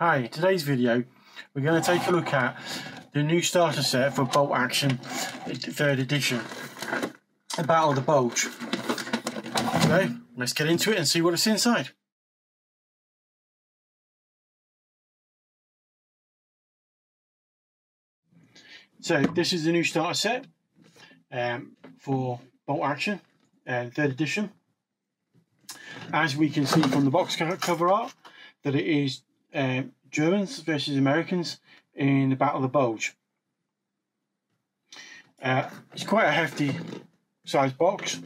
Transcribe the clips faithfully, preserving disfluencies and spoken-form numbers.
Hi, today's video we're going to take a look at the new starter set for Bolt Action third edition, the Battle of the Bulge. Okay, let's get into it and see what it's inside. So this is the new starter set um, for Bolt Action uh, third edition. As we can see from the box cover art, that it is Uh, Germans versus Americans in the Battle of the Bulge. Uh, it's quite a hefty size box,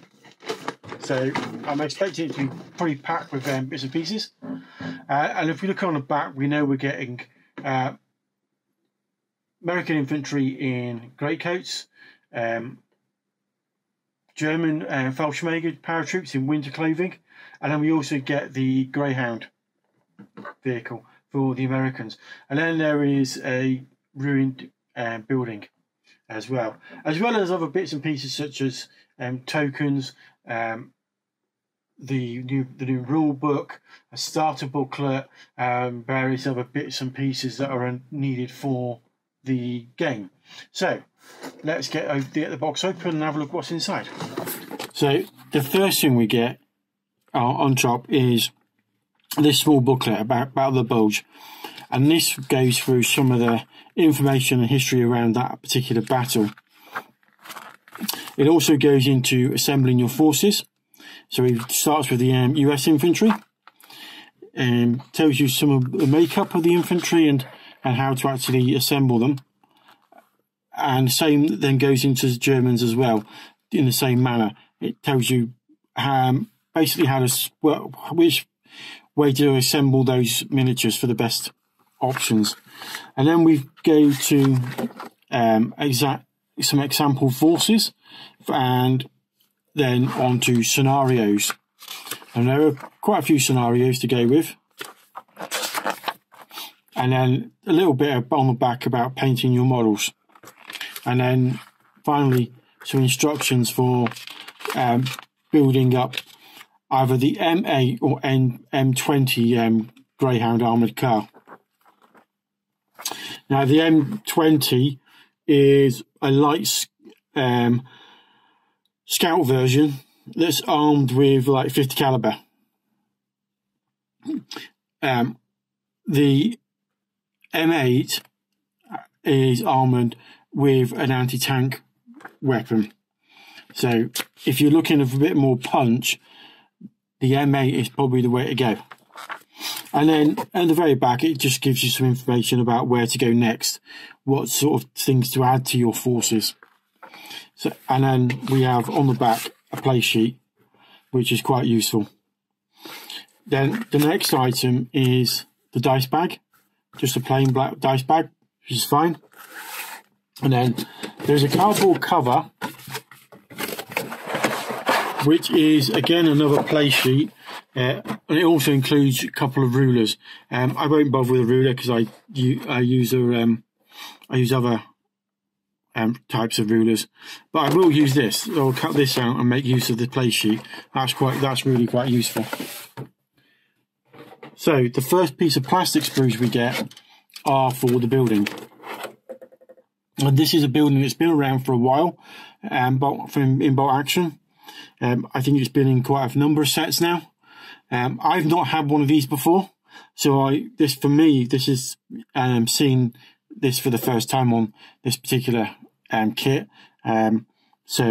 so I'm expecting it to be pretty packed with um, bits and pieces. Uh, and if we look on the back, we know we're getting uh, American infantry in greatcoats, um, German uh, Fallschirmjäger paratroops in winter clothing, and then we also get the Greyhound vehicle for the Americans, and then there is a ruined um, building as well, as well as other bits and pieces such as um, tokens, um, the new the new rule book, a starter booklet, um, various other bits and pieces that are needed for the game. So let's get, over, get the box open and have a look what's inside. So the first thing we get uh, on top is this small booklet about Battle of the Bulge, and this goes through some of the information and history around that particular battle. It also goes into assembling your forces, so it starts with the um, U S infantry, and um, tells you some of the makeup of the infantry and and how to actually assemble them, and same then goes into the Germans as well in the same manner. It tells you um, basically how to well, which way to assemble those miniatures for the best options. And then we go to um, exact some example forces, and then on to scenarios, and there are quite a few scenarios to go with, and then a little bit on the back about painting your models, and then finally some instructions for um, building up either the M eight or M twenty um, Greyhound armoured car. Now the M twenty is a light um, scout version that's armed with like fifty caliber. Um, the M eight is armoured with an anti-tank weapon. So if you're looking for a bit more punch, the M eight is probably the way to go. And then at the very back, it just gives you some information about where to go next, what sort of things to add to your forces. So, and then we have on the back a play sheet, which is quite useful. Then the next item is the dice bag, just a plain black dice bag, which is fine. And then there's a cardboard cover, which is again another play sheet, uh, and it also includes a couple of rulers. Um, I won't bother with a ruler because I, I use a, um, I use other um, types of rulers, but I will use this. I'll cut this out and make use of the play sheet. That's quite, that's really quite useful. So the first piece of plastic sprues we get are for the building, and this is a building that's been around for a while, um, but from in Bolt Action. Um, I think it's been in quite a number of sets now. Um, I've not had one of these before, so I this for me this is um, seeing this for the first time on this particular um, kit. Um, so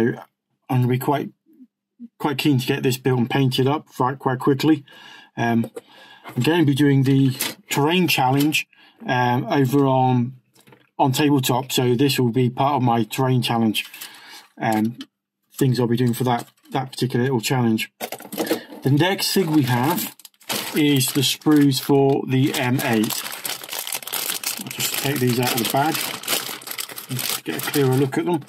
I'm going to be quite quite keen to get this built and painted up quite quite quickly. Um, I'm going to be doing the terrain challenge um, over on on tabletop, so this will be part of my terrain challenge. Um, things I'll be doing for that that particular little challenge. The next thing we have is the sprues for the M eight. I'll just take these out of the bag and just get a clearer look at them.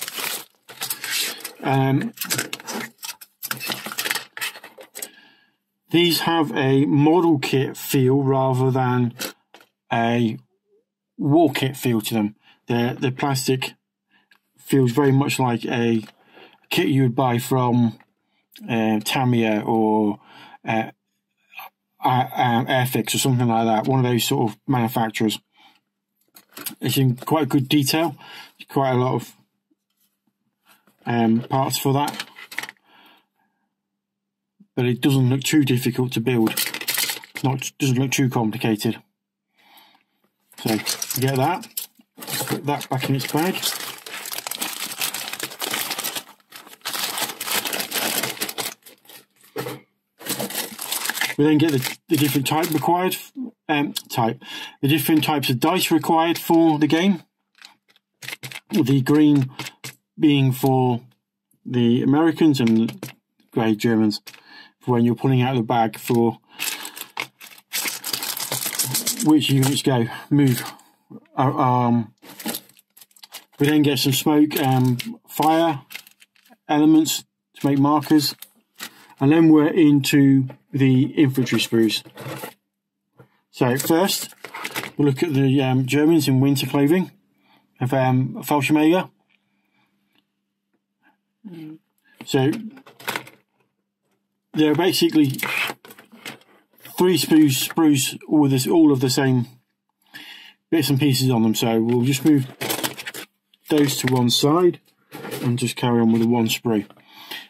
Um, these have a model kit feel rather than a war kit feel to them. The the plastic feels very much like a kit you would buy from uh, Tamiya or uh, uh, uh, um, Airfix or something like that, one of those sort of manufacturers. It's in quite good detail, quite a lot of um, parts for that, but it doesn't look too difficult to build. It's not, doesn't look too complicated. So get that, put that back in its bag. We then get the, the different type required, um, type, the different types of dice required for the game. The green being for the Americans and the grey Germans for when you're pulling out of the bag for which units go, move. Um, we then get some smoke and fire elements to make markers. And then we're into the infantry sprues. So first, we'll look at the um, Germans in winter clothing of um, Fallschirmjäger. So there are basically three sprues, sprues all, this, all of the same bits and pieces on them. So we'll just move those to one side and just carry on with the one sprue.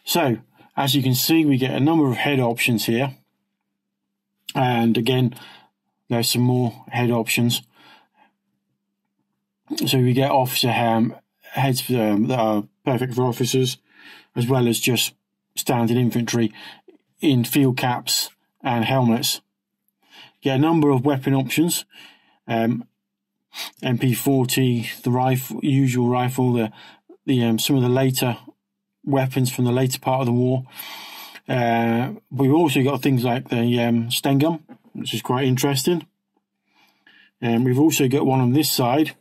So, as you can see, we get a number of head options here, and again there's some more head options. So we get officer um, heads um, that are perfect for officers, as well as just standard infantry in field caps and helmets. You get a number of weapon options, um, M P forty, the rifle, usual rifle, the, the um, some of the later weapons from the later part of the war. Uh, we've also got things like the um, Sten gun, which is quite interesting. And um, we've also got one on this side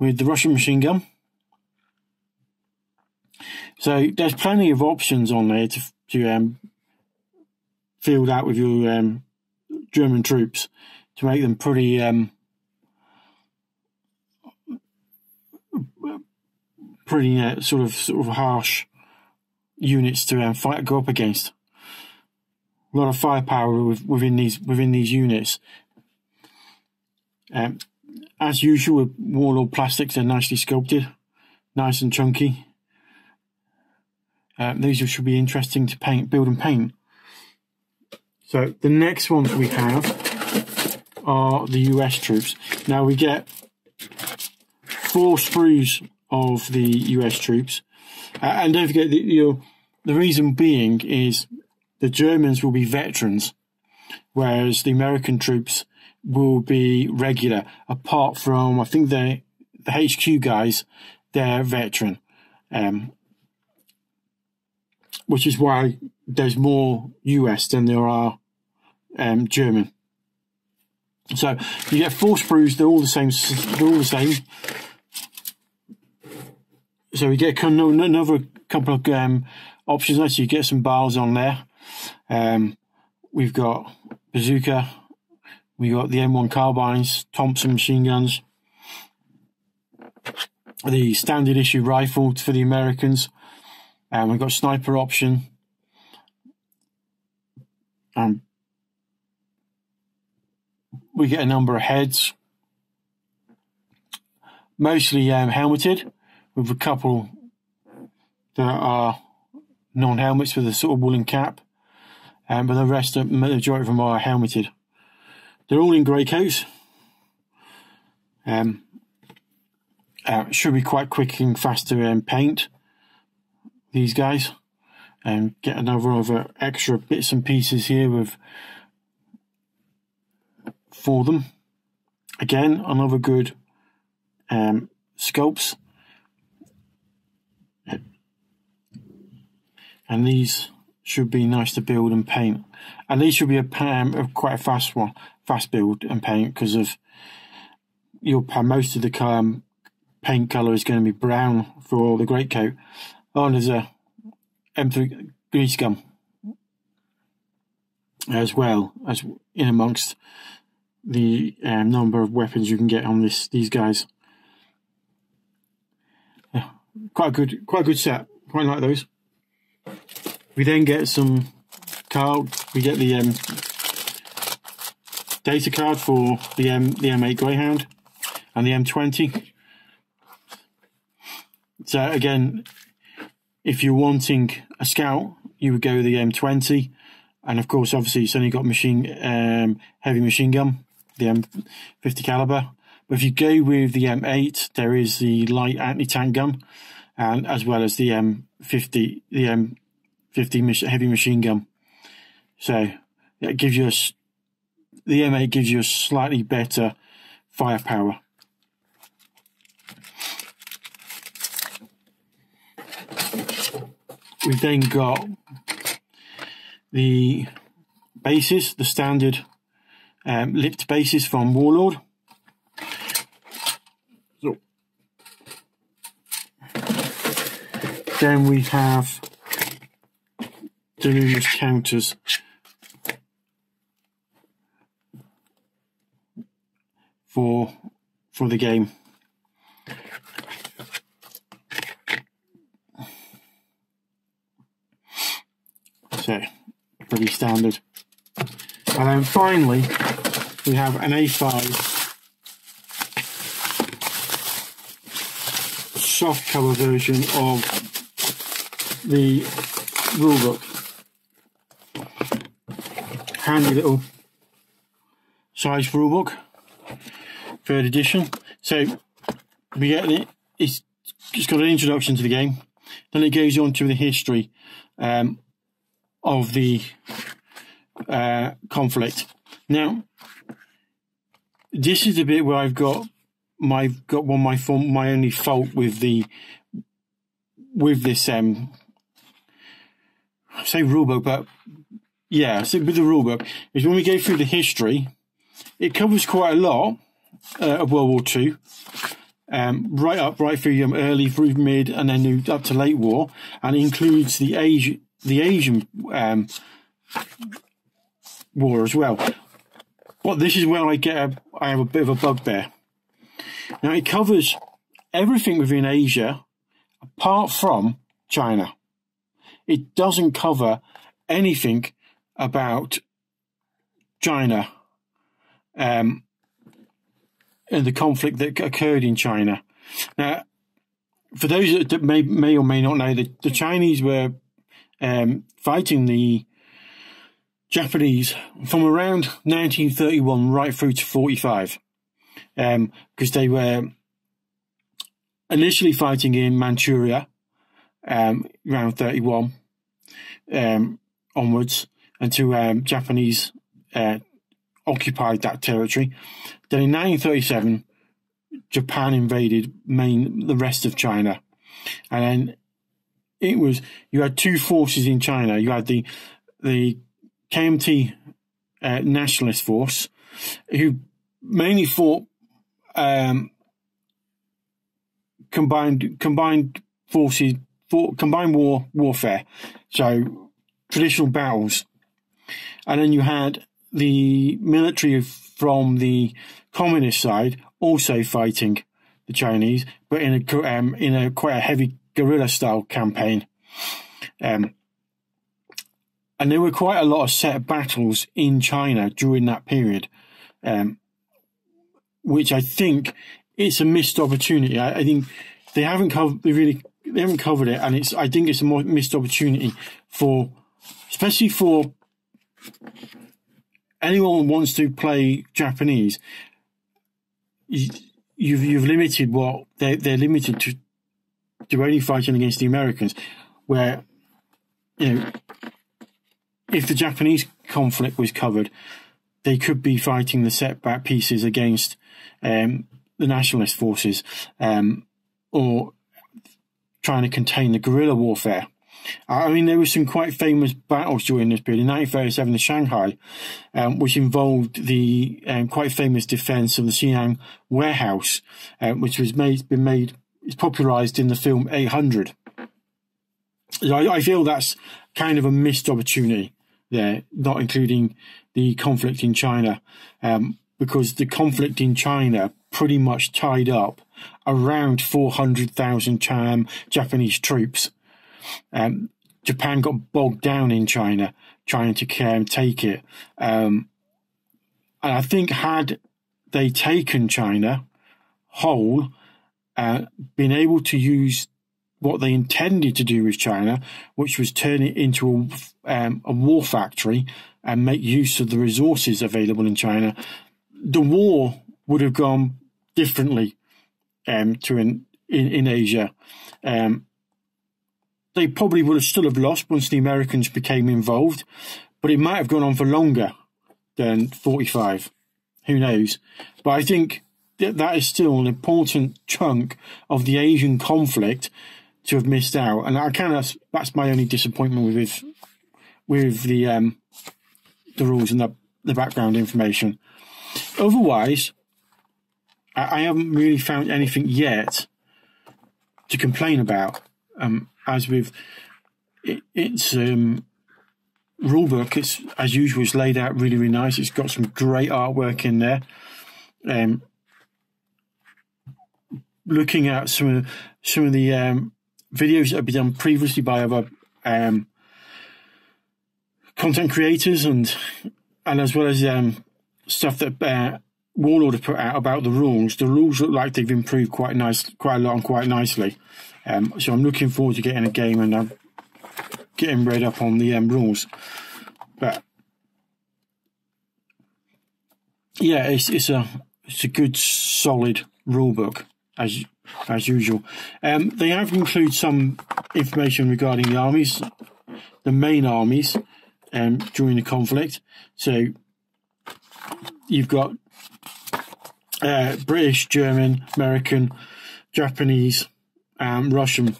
with the Russian machine gun. So there's plenty of options on there to, to um, field out with your um, German troops to make them pretty um, pretty uh, sort of sort of harsh units to um, fight go up against. A lot of firepower with, within these within these units. Um, as usual, with Warlord plastics, they're nicely sculpted, nice and chunky. Um, these should be interesting to paint, build and paint. So the next ones we have are the U S troops. Now we get four sprues of the U S troops, uh, and don't forget that you know, the reason being is the Germans will be veterans, whereas the American troops will be regular, apart from I think they the H Q guys, they're veteran, um, which is why there's more U S than there are um, German. So you get four sprues, they're all the same, they're all the same. So we get another couple of um, options there. So you get some bars on there. Um, we've got bazooka. We've got the M one carbines, Thompson machine guns. The standard issue rifle for the Americans. And um, we've got sniper option. Um, we get a number of heads. Mostly um, helmeted, with a couple that are non-helmets with a sort of woolen cap, um, but the rest, the majority of them are helmeted. They're all in grey coats. Um, uh, should be quite quick and fast to um, paint these guys, and um, get another other extra bits and pieces here with for them. Again, another good um, sculpts. And these should be nice to build and paint. And these should be a um, quite a fast one, fast build and paint, because of your most of the um, paint color is going to be brown for the greatcoat. Oh, and there's a M three grease gun as well, as in amongst the um, number of weapons you can get on this these guys. Yeah, quite a good, quite a good set. Quite like those. We then get some car. We get the um, data card for the M the M eight Greyhound and the M twenty. So again, if you're wanting a scout, you would go with the M twenty, and of course, obviously, it's only got machine um, heavy machine gun, the M fifty caliber. But if you go with the M eight, there is the light anti-tank gun, and as well as the M fifty, the M fifty heavy machine gun. So that gives you a, the M eight gives you a slightly better firepower. We've then got the bases, the standard um, lipped bases from Warlord. So then we have Deluge counters for for the game. So, pretty standard. And then finally, we have an A five soft cover version of the rulebook. Handy little size rulebook, third edition. So, we get it, it's just got an introduction to the game, then it goes on to the history. Um, of the uh, conflict. Now, this is the bit where I've got my got one my form my only fault with the with this um I say rulebook, but yeah, so with the rulebook is when we go through the history, it covers quite a lot uh, of World War Two, um, right up right through um, early through mid and then up to late war, and it includes the Asian. The Asian um, war as well. But this is where I get a, I have a bit of a bugbear. Now it covers everything within Asia apart from China. It doesn't cover anything about China um, and the conflict that occurred in China. Now, for those that may, may or may not know, the, the Chinese were Um, fighting the Japanese from around nineteen thirty-one right through to forty-five, because um, they were initially fighting in Manchuria um, around thirty-one um, onwards until um, Japanese uh, occupied that territory. Then in nineteen thirty-seven, Japan invaded main the rest of China, and then it was, you had two forces in China. You had the the K M T uh, nationalist force, who mainly fought um, combined combined forces, fought combined war warfare, so traditional battles. And then you had the military from the communist side also fighting the Chinese, but in a um, in a quite a heavy guerrilla style campaign, um, and there were quite a lot of set battles in China during that period, um, which I think it's a missed opportunity. I, I think they haven't covered they really they haven't covered it, and it's I think it's a more missed opportunity for, especially for anyone who wants to play Japanese. You, you've you've limited what they're they're limited to. They're only fighting against the Americans, where, you know, if the Japanese conflict was covered, they could be fighting the setback pieces against um, the nationalist forces, um, or trying to contain the guerrilla warfare. I mean, there were some quite famous battles during this period. In nineteen thirty-seven, in Shanghai, um, which involved the um, quite famous defense of the Xi'an warehouse, uh, which was made been made. It's popularised in the film eight hundred. So I, I feel that's kind of a missed opportunity there, not including the conflict in China, um, because the conflict in China pretty much tied up around four hundred thousand um, Japanese troops. Um, Japan got bogged down in China trying to um, take it. Um, And I think had they taken China whole, uh, been able to use what they intended to do with China, which was turn it into a, um, a war factory and make use of the resources available in China, the war would have gone differently um, to in, in, in Asia. Um, they probably would have still have lost once the Americans became involved, but it might have gone on for longer than forty-five. Who knows? But I think that that is still an important chunk of the Asian conflict to have missed out. And I kind of, that's my only disappointment with with the um, the rules and the, the background information. Otherwise, I, I haven't really found anything yet to complain about. Um, as with it, it's um, rulebook, it's as usual, it's laid out really, really nice. It's got some great artwork in there. Um, looking at some of some of the um, videos that have been done previously by other um, content creators, and and as well as um, stuff that uh, Warlord have put out about the rules. The rules look like they've improved quite nice, quite a lot, and quite nicely. Um, so I'm looking forward to getting a game and I'm getting read up on the um, rules. But yeah, it's it's a it's a good solid rule book as as usual. Um, they have included some information regarding the armies, the main armies, um, during the conflict. So you've got uh, British, German, American, Japanese, Um, Russian,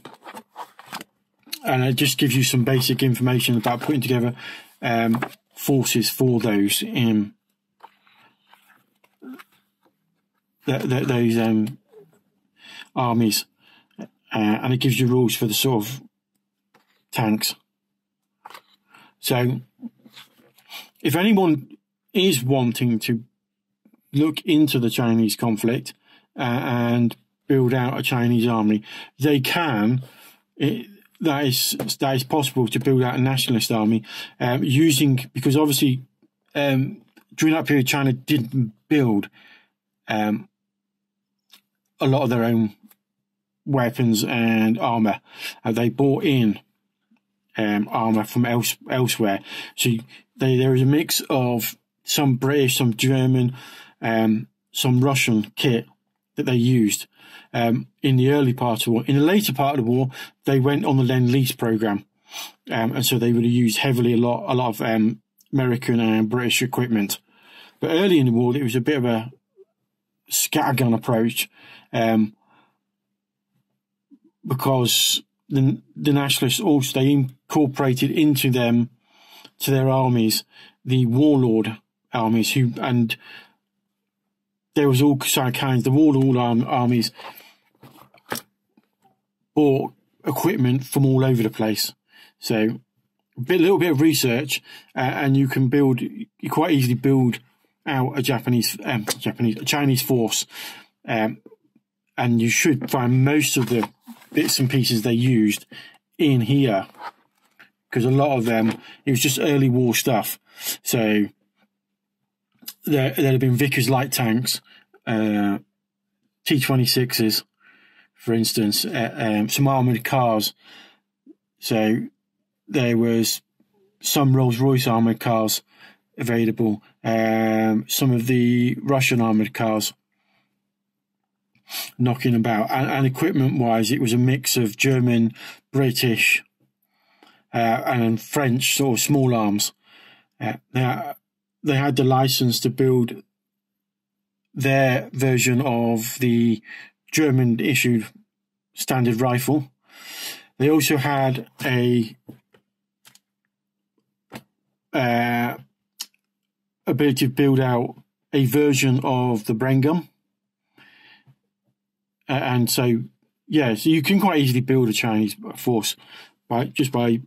and it just gives you some basic information about putting together um, forces for those in th th those um, armies, uh, and it gives you rules for the sort of tanks. So, if anyone is wanting to look into the Chinese conflict uh, and build out a Chinese army, they can. It, that is that is possible to build out a nationalist army um, using, because obviously um, during that period China didn't build um, a lot of their own weapons and armor. Uh, they bought in um, armor from else, elsewhere. So they, there is a mix of some British, some German, um, some Russian kit that they used. Um, in the early part of the war, in the later part of the war, they went on the Lend-Lease program, um, and so they would have used heavily a lot, a lot of um, American and British equipment. But early in the war, it was a bit of a scattergun approach, um, because the the nationalists also they incorporated into them, to their armies, the warlord armies who and. There was all kinds. The warlord arm, armies bought equipment from all over the place. So, a bit, little bit of research, uh, and you can build. You quite easily build out a Japanese, um, Japanese, a Chinese force, um, and you should find most of the bits and pieces they used in here, because a lot of them it was just early war stuff. So. There, there have been Vickers light tanks, uh, T twenty-sixes, for instance, uh, um, some armoured cars. So there was some Rolls-Royce armoured cars available, um, some of the Russian armoured cars knocking about. And, and equipment-wise, it was a mix of German, British, uh, and French sort of small arms. Uh, now, they had the license to build their version of the German-issued standard rifle. They also had a uh, ability to build out a version of the Bren Gun. Uh, and so, yeah, so you can quite easily build a Chinese force by just by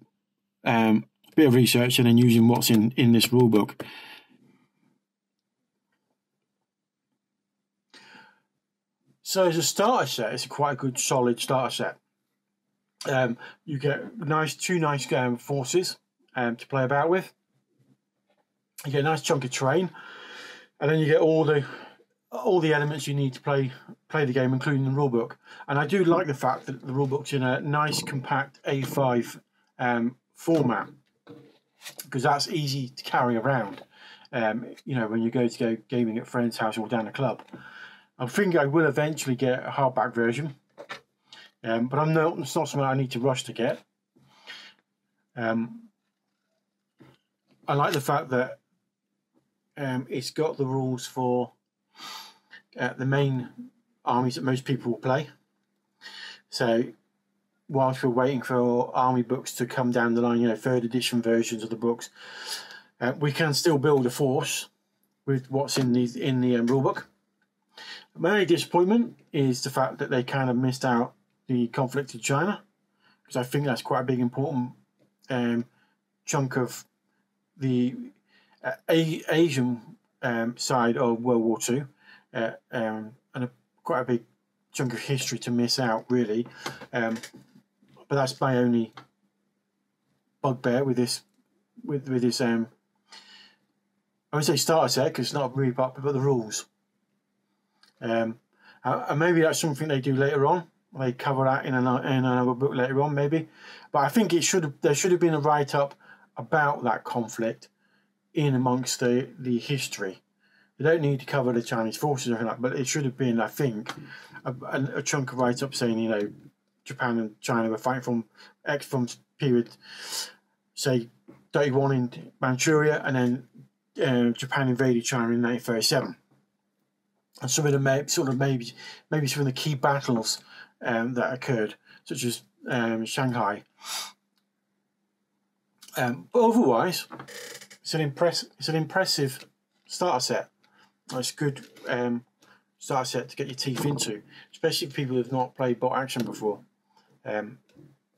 um, a bit of research and then using what's in, in this rulebook. So as a starter set, it's a quite a good solid starter set. Um, you get nice two nice um, forces um, to play about with. You get a nice chunk of terrain. and then you get all the all the elements you need to play play the game, including the rulebook. And I do like the fact that the rulebook's in a nice compact A five um, format, because that's easy to carry around. Um, you know, when you go to go gaming at friend's house or down a club. I think I will eventually get a hardback version, um, but I'm not, it's not something I need to rush to get. Um, I like the fact that um, it's got the rules for uh, the main armies that most people will play. So whilst we're waiting for army books to come down the line, you know, third edition versions of the books, uh, we can still build a force with what's in the, in the um, rulebook. My only disappointment is the fact that they kind of missed out the conflict in China, because I think that's quite a big important um, chunk of the uh, a Asian um, side of World War Two, uh, um, and a, quite a big chunk of history to miss out, really. Um, but that's my only bugbear with this, with with this. Um, I would say starter set, because it's not really popular, but the rules. Um, and maybe that's something they do later on. They cover that in another, in another book later on, maybe. But I think it should have, there should have been a write-up about that conflict in amongst the, the history. They don't need to cover the Chinese forces or anything like that, but it should have been, I think, a, a chunk of write-up saying, you know, Japan and China were fighting from X from period, say, thirty-one in Manchuria, and then uh, Japan invaded China in nineteen thirty-seven. And some of the may, sort of maybe maybe some of the key battles um, that occurred, such as um, Shanghai. Um, but otherwise, it's an impress it's an impressive starter set. It's a good um, starter set to get your teeth into, especially for people who've not played Bolt Action before. Um,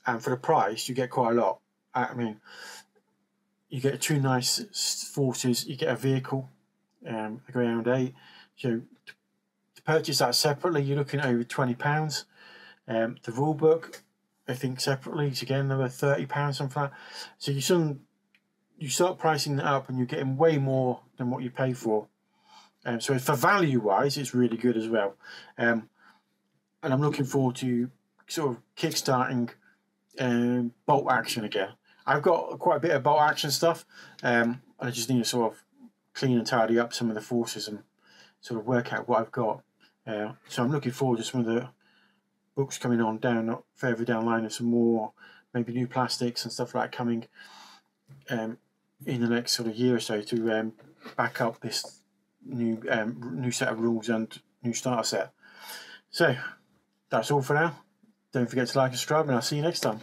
and for the price, you get quite a lot. I mean, you get two nice forces, you get a vehicle, um, a Greyhound eight. So to purchase that separately, you're looking at over twenty pounds. Um, the rule book, I think separately, it's again another thirty pounds, something like that. So you some you start pricing that up, and you're getting way more than what you pay for. Um, so for value wise, it's really good as well. Um, and I'm looking forward to sort of kickstarting um, Bolt Action again. I've got quite a bit of Bolt Action stuff. Um, I just need to sort of clean and tidy up some of the forces and sort of work out what I've got. Uh, so I'm looking forward to some of the books coming on down, further down the line, and some more, maybe new plastics and stuff like that coming um, in the next sort of year or so to um, back up this new um, new set of rules and new starter set. So that's all for now. Don't forget to like and subscribe, and I'll see you next time.